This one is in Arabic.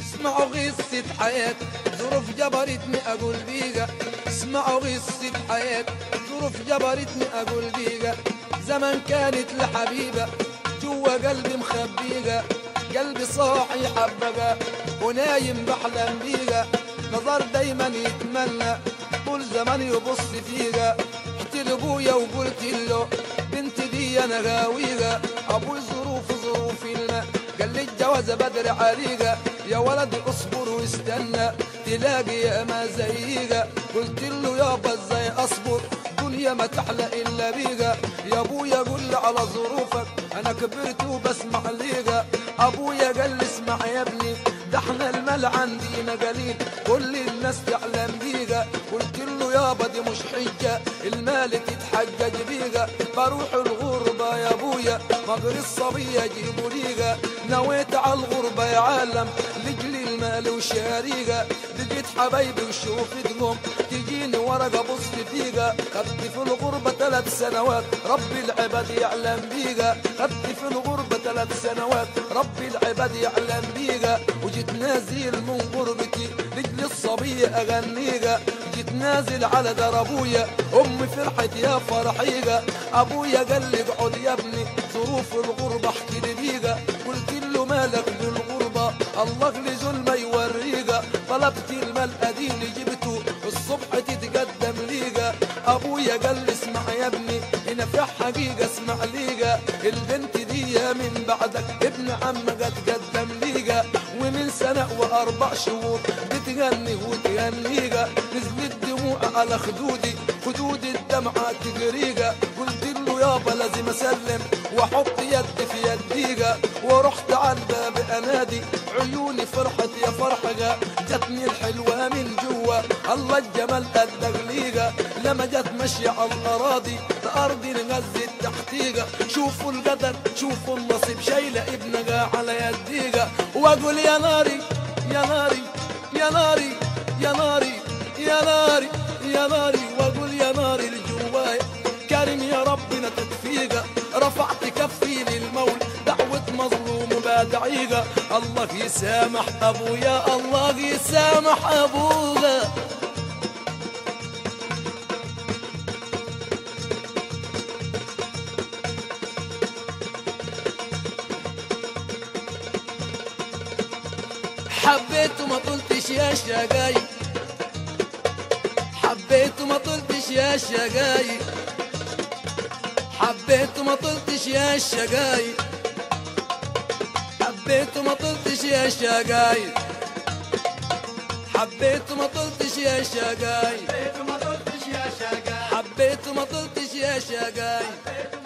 اسمعوا قصة حياة ظروف جبرتني أقول بيها، اسمعوا قصة حياة ظروف جبرتني أقول بيها. زمان كانت لحبيبة جوا قلبي مخبيها، قلبي صاحي حبها ونايم بحلم بيها. نظر دايما يتمنى طول زمان يبص فيها، رحت لأبويا وقلت له بنتي دي أنا غاويها. أبوي ظروف ظروف لنا قال لي الجواز بدري عليها، يا ولدي اصبر واستنى تلاقي يا ما زيها. قلت له يابا ازاي اصبر دنيا ما تحلى الا بيها، يا ابويا قول لي على ظروفك انا كبرت وبسمع ليها. ابويا قال لي اسمع يا ابني ده احنا المال عندينا قليل كل الناس تعلم بيها. قلت له يابا دي مش حجه المال تتحجج بيها، بروح الغربه يا ابويا مجري الصبيه اجيبوا ليها. نويت على الغربه يا عالم لجلي المال وشاريها، لقيت حبايبي وشوفتهم تجيني ورقه بص فيها. خدت في الغربه 3 سنوات ربي العباد يعلم بيها، خدت في الغربه 3 سنوات ربي العباد يعلم بيها. وجيت نازل من غربتي لجلي الصبيه اغنيها، جيت نازل على دار ابويا امي فرحت يا فرحيها. ابويا قال لي اقعد يا ابني ظروف الغربه احكي لي بيها. قلت له مالك بالغربه الله لزول ما يوريها، طلبت المال ادي اللي جبته الصبح تتقدم ليها. ابويا قال لي اسمع يا ابني هنا في حقيقه اسمع ليها، البنت دي من بعدك ابن عمك اتقدم ليها. ومن 1 سنة و4 شهور بتغني وتغنيها، نزلت دموع على خدودي خدود الدمعة تجريها. قلت له يابا لازم اسلم واحط يدي في يديها، ورحت على الباب انادي عيوني فرحت يا فرحها. جتني الحلوة من جوا الله الجمال اتدغليها، لما جت ماشية الله راضي الارض نغزت تحتيها. شوفوا القدر شوفوا النصيب شايلة ابنها على يديها. واقول يا ناري يا ناري يا ناري يا ناري يا ناري يا ناري، واقول يا ناري الجوايا كريم يا ربنا تطفيها. رفعت كفي للمولى دعوة مظلوم بدعيها، الله يسامح ابويا الله يسامح ابويا. حبيت وما طلتش يا شقاي، حبيت وما طلتش يا شقاي، حبيت وما طلتش يا شقاي، حبيت وما طلتش يا شقاي، حبيت وما طلتش يا شقاي، حبيت وما طلتش يا شقاي، حبيت وما طلتش يا شقاي.